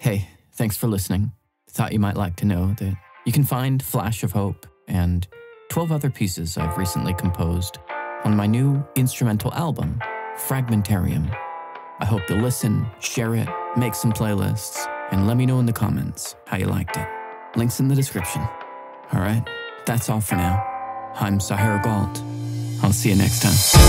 Hey, thanks for listening. Thought you might like to know that you can find Flash of Hope and 12 other pieces I've recently composed on my new instrumental album, Fragmentarium. I hope you'll listen, share it, make some playlists, and let me know in the comments how you liked it. Links in the description. All right, that's all for now. I'm Saher Galt. I'll see you next time.